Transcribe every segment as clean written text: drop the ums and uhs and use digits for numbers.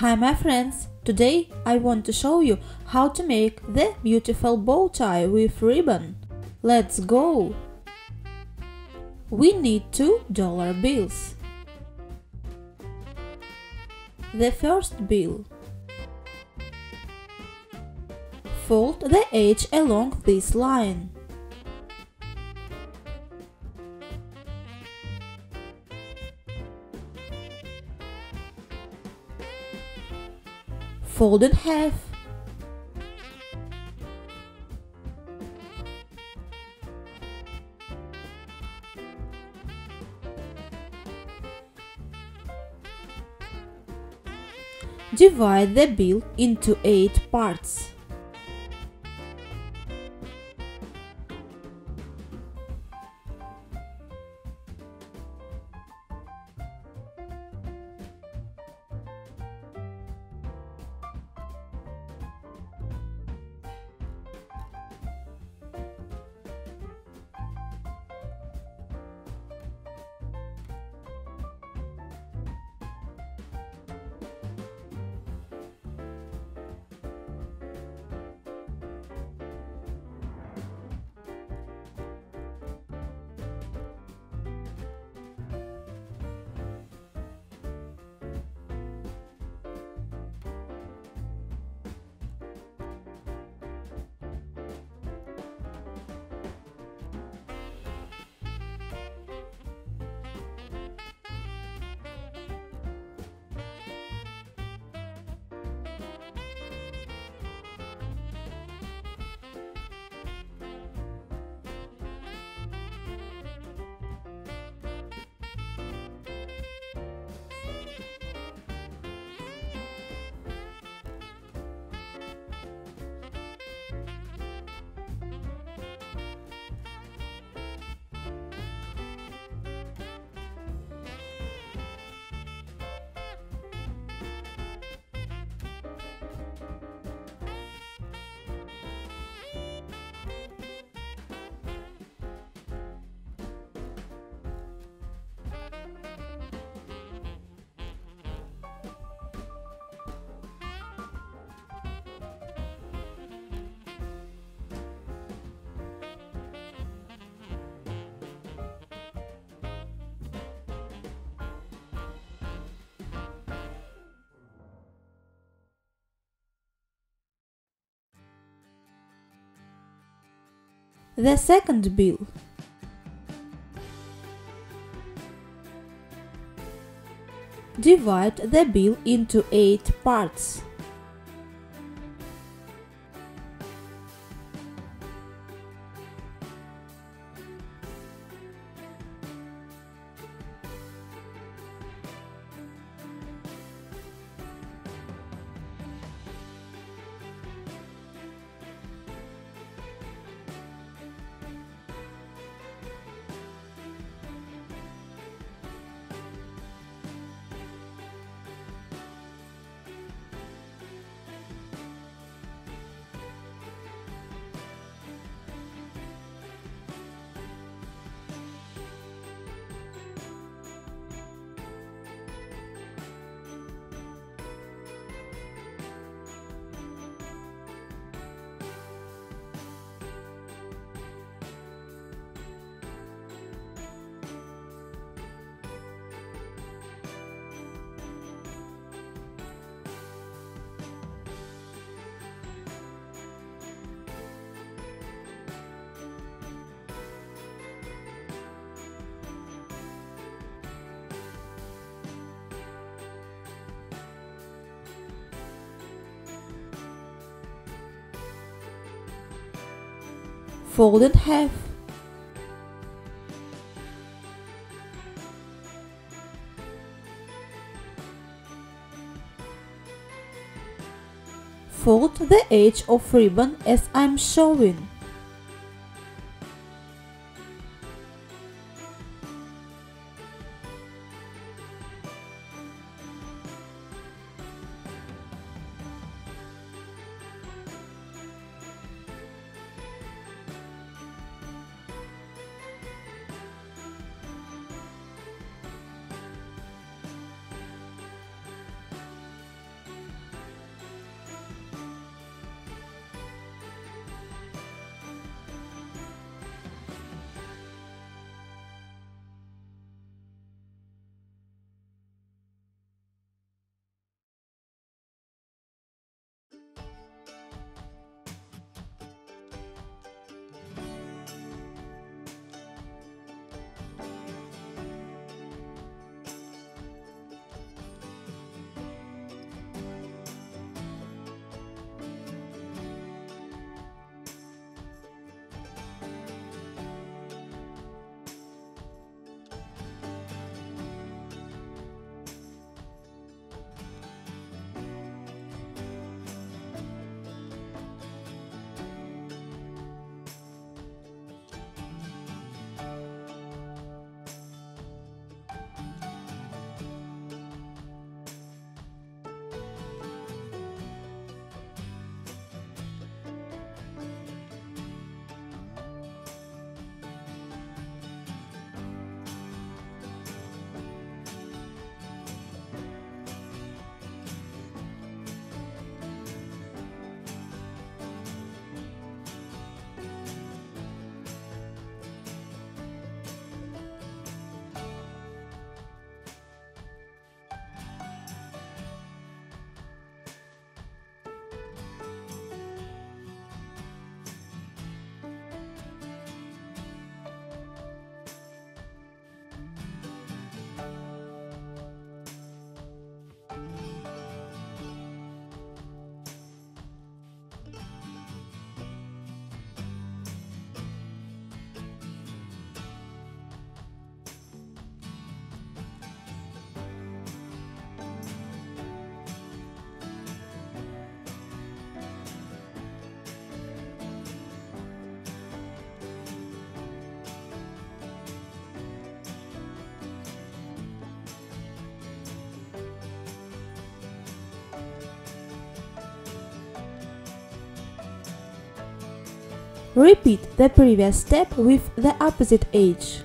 Hi my friends, today I want to show you how to make the beautiful bow tie with ribbon. Let's go! We need $2 bills. The first bill. Fold the edge along this line. Fold in half. Divide the bill into 8 parts. The second bill. Divide the bill into 8 parts. Fold in half. Fold the edge of ribbon as I'm showing. Repeat the previous step with the opposite edge.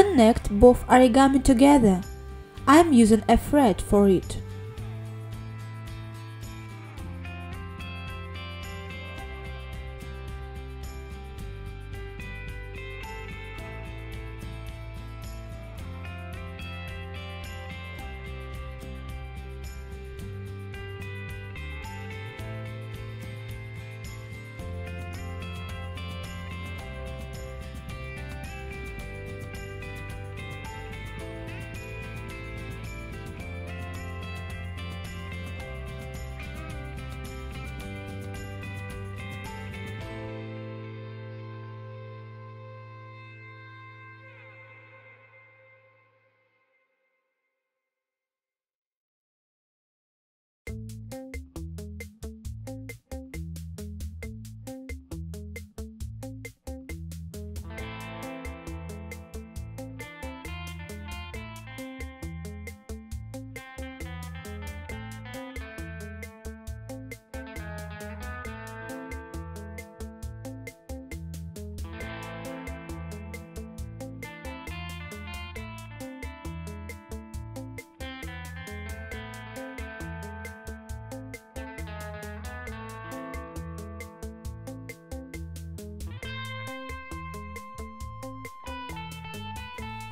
Connect both origami together. I'm using a thread for it.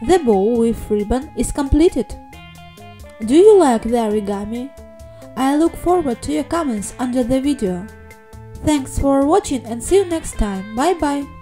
The bow with ribbon is completed. Do you like the origami? I look forward to your comments under the video. Thanks for watching and see you next time. Bye bye!